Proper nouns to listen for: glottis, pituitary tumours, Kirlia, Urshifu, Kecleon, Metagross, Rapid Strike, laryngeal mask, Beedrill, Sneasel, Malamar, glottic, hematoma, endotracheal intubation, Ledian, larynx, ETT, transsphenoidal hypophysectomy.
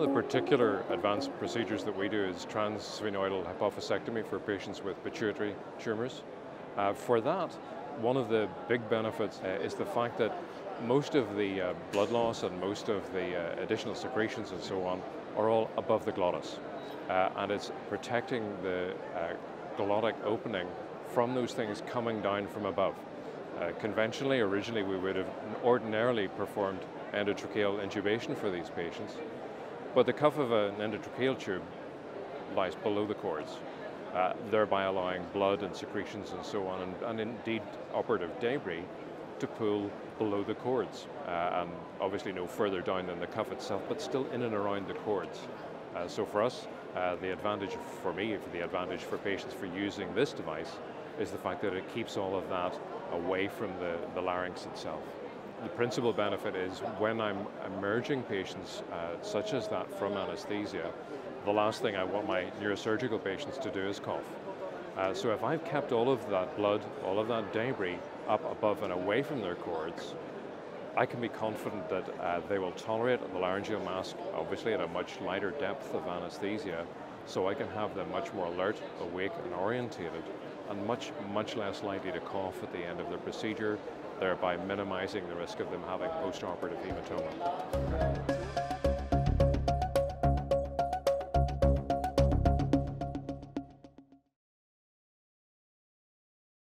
of the particular advanced procedures that we do is transsphenoidal hypophysectomy for patients with pituitary tumours. For that, one of the big benefits is the fact that most of the blood loss and most of the additional secretions and so on are all above the glottis. And it's protecting the glottic opening from those things coming down from above. Conventionally, originally, we would have ordinarily performed endotracheal intubation for these patients, but the cuff of an endotracheal tube lies below the cords, thereby allowing blood and secretions and so on, and indeed operative debris to pool below the cords, and obviously no further down than the cuff itself, but still in and around the cords. So for us, the advantage for patients for using this device is the fact that it keeps all of that away from the larynx itself. The principal benefit is when I'm emerging patients such as that from anesthesia, the last thing I want my neurosurgical patients to do is cough. So if I've kept all of that blood, all of that debris up above and away from their cords, I can be confident that they will tolerate the laryngeal mask, obviously at a much lighter depth of anesthesia, so I can have them much more alert, awake and orientated, and much, much less likely to cough at the end of their procedure, thereby minimizing the risk of them having post-operative hematoma.